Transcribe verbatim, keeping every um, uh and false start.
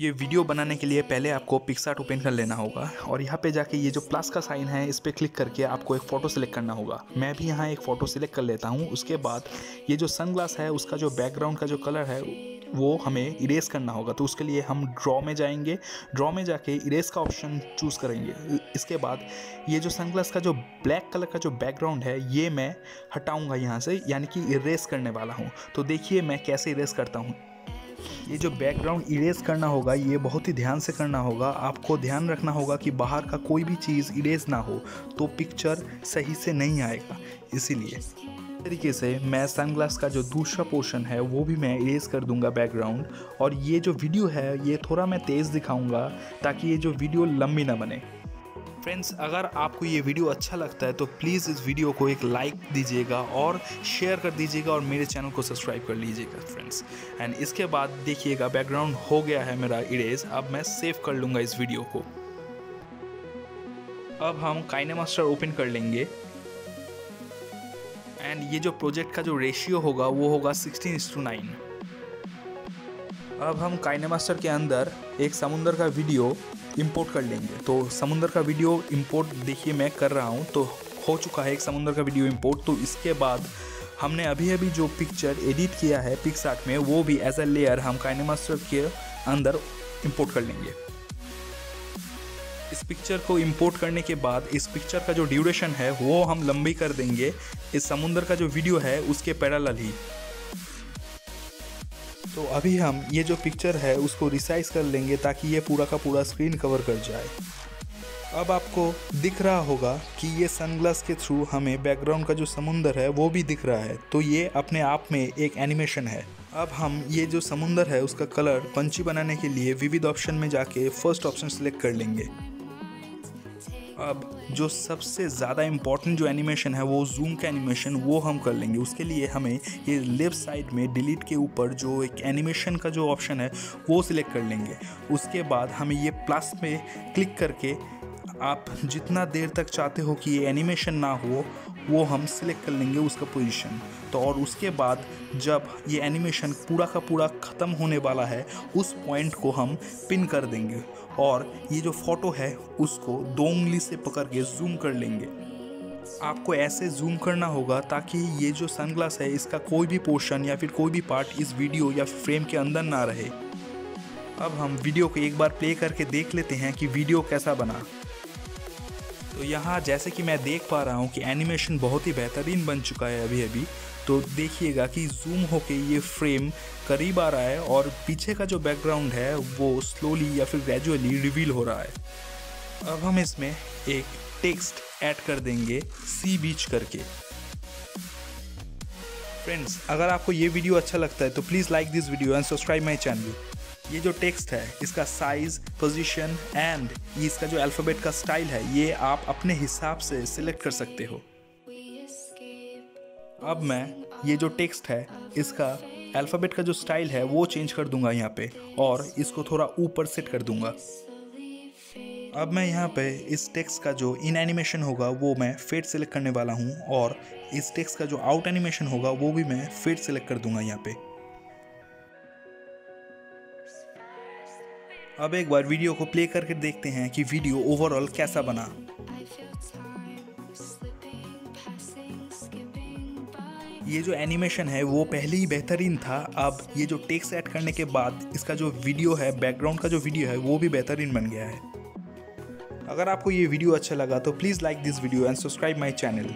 ये वीडियो बनाने के लिए पहले आपको पिक्सआर्ट ओपन कर लेना होगा और यहाँ पे जाके ये जो प्लस का साइन है इस पर क्लिक करके आपको एक फ़ोटो सेलेक्ट करना होगा। मैं भी यहाँ एक फ़ोटो सेलेक्ट कर लेता हूँ। उसके बाद ये जो सनग्लास है उसका जो बैकग्राउंड का जो कलर है वो हमें इरेज़ करना होगा, तो उसके लिए हम ड्रॉ में जाएंगे, ड्रॉ में जाके इरेज़ का ऑप्शन चूज़ करेंगे। इसके बाद ये जो सनग्लास का जो ब्लैक कलर का जो बैकग्राउंड है ये मैं हटाऊँगा यहाँ से, यानी कि इरेज़ करने वाला हूँ। तो देखिए मैं कैसे इरेज़ करता हूँ। ये जो बैकग्राउंड इरेज़ करना होगा ये बहुत ही ध्यान से करना होगा। आपको ध्यान रखना होगा कि बाहर का कोई भी चीज़ इरेज़ ना हो, तो पिक्चर सही से नहीं आएगा। इसीलिए तरीके से मैं सनग्लास का जो दूसरा पोर्शन है वो भी मैं इरेज़ कर दूंगा बैकग्राउंड। और ये जो वीडियो है ये थोड़ा मैं तेज़ दिखाऊँगा ताकि ये जो वीडियो लंबी ना बने। फ्रेंड्स, अगर आपको ये वीडियो अच्छा लगता है तो प्लीज़ इस वीडियो को एक लाइक दीजिएगा और शेयर कर दीजिएगा और मेरे चैनल को सब्सक्राइब कर लीजिएगा फ्रेंड्स। एंड इसके बाद देखिएगा बैकग्राउंड हो गया है मेरा इरेज। अब मैं सेव कर लूँगा इस वीडियो को। अब हम काइनेमास्टर ओपन कर लेंगे एंड ये जो प्रोजेक्ट का जो रेशियो होगा वो होगा सिक्सटीन इज टू नाइन। अब हम काइनेमास्टर के अंदर एक समुंदर का वीडियो इंपोर्ट कर लेंगे। तो समुंदर का वीडियो इंपोर्ट देखिए मैं कर रहा हूँ। तो हो चुका है एक समुंदर का वीडियो इंपोर्ट। तो इसके बाद हमने अभी अभी जो पिक्चर एडिट किया है पिक्सआर्ट में वो भी एज अ लेयर हम काइनेमास्टर के अंदर इंपोर्ट कर लेंगे। इस पिक्चर को इंपोर्ट करने के बाद इस पिक्चर का जो ड्यूरेशन है वो हम लंबी कर देंगे इस समुंदर का जो वीडियो है उसके पैरेलल ही। तो अभी हम ये जो पिक्चर है उसको रिसाइज कर लेंगे ताकि ये पूरा का पूरा स्क्रीन कवर कर जाए। अब आपको दिख रहा होगा कि ये सनग्लास के थ्रू हमें बैकग्राउंड का जो समुंदर है वो भी दिख रहा है, तो ये अपने आप में एक एनिमेशन है। अब हम ये जो समुंदर है उसका कलर पंची बनाने के लिए विविध ऑप्शन में जाके फर्स्ट ऑप्शन सेलेक्ट कर लेंगे। अब जो सबसे ज़्यादा इम्पॉर्टेंट जो एनिमेशन है वो जूम का एनिमेशन वो हम कर लेंगे। उसके लिए हमें ये लेफ़्ट साइड में डिलीट के ऊपर जो एक एनिमेशन का जो ऑप्शन है वो सिलेक्ट कर लेंगे। उसके बाद हमें ये प्लस में क्लिक करके आप जितना देर तक चाहते हो कि ये एनिमेशन ना हो वो हम सिलेक्ट कर लेंगे उसका पोजीशन। तो और उसके बाद जब ये एनिमेशन पूरा का पूरा ख़त्म होने वाला है उस पॉइंट को हम पिन कर देंगे और ये जो फ़ोटो है उसको दो उंगली से पकड़ के जूम कर लेंगे। आपको ऐसे जूम करना होगा ताकि ये जो सनग्लास है इसका कोई भी पोर्शन या फिर कोई भी पार्ट इस वीडियो या फ्रेम के अंदर ना रहे। अब हम वीडियो को एक बार प्ले करके देख लेते हैं कि वीडियो कैसा बना। तो यहाँ जैसे कि मैं देख पा रहा हूँ कि एनिमेशन बहुत ही बेहतरीन बन चुका है अभी अभी। तो देखिएगा कि जूम होके ये फ्रेम करीब आ रहा है और पीछे का जो बैकग्राउंड है वो स्लोली या फिर ग्रेजुअली रिवील हो रहा है। अब हम इसमें एक टेक्स्ट ऐड कर देंगे सी बीच करके। फ्रेंड्स, अगर आपको ये वीडियो अच्छा लगता है तो please like this video and subscribe my channel. ये जो टेक्स्ट है इसका साइज़, पोजीशन एंड ये इसका जो अल्फ़ाबेट का स्टाइल है ये आप अपने हिसाब से सिलेक्ट कर सकते हो। अब मैं ये जो टेक्स्ट है इसका अल्फ़ाबेट का जो स्टाइल है वो चेंज कर दूंगा यहाँ पे और इसको थोड़ा ऊपर सेट कर दूंगा। अब मैं यहाँ पे इस टेक्स्ट का जो इन एनिमेशन होगा वो मैं फेड सेलेक्ट करने वाला हूँ और इस टेक्स्ट का जो आउट एनिमेशन होगा वो भी मैं फेड सेलेक्ट कर दूंगा यहाँ पे। अब एक बार वीडियो को प्ले करके देखते हैं कि वीडियो ओवरऑल कैसा बना। ये जो एनिमेशन है वो पहले ही बेहतरीन था। अब ये जो टेक्स्ट ऐड करने के बाद इसका जो वीडियो है, बैकग्राउंड का जो वीडियो है वो भी बेहतरीन बन गया है। अगर आपको ये वीडियो अच्छा लगा तो please like this video and subscribe my channel.